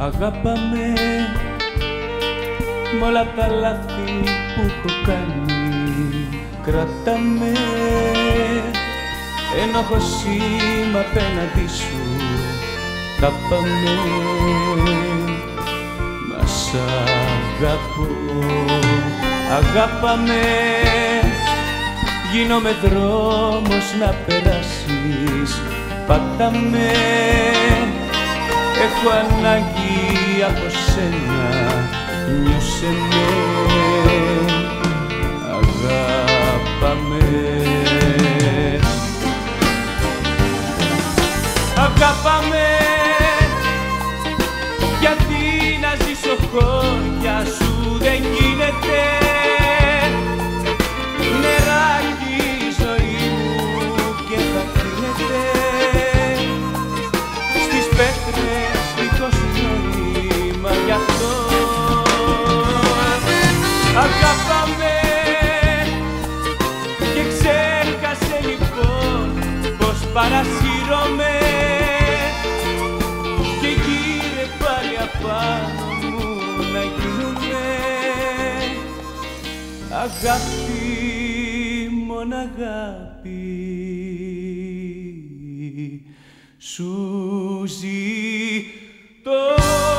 Αγάπαμε μ' όλα τα λάθη που έχω κάνει. Κρατάμε ένοχο σήμα απέναντι σου. Τα πάμε, μα σ' αγαπώ. Αγάπαμε, γίνομαι δρόμος να περάσεις. Πάταμε, έχω ανάγκη από σένα, νιώσε με, αγάπαμε. Αγάπαμε, γιατί να ζήσω χωριά σου δεν γίνεται. Νεράκι η ζωή μου και θα κρίνεται στις πέτρες δικό σου νόημα γι' αυτό. Αγάπαμε και ξέχασε λοιπόν πως παρασύρωμαι και γύρε πάλι απάνω μου να γίνουμε αγάπη, μόνο αγάπη σου ζητώ.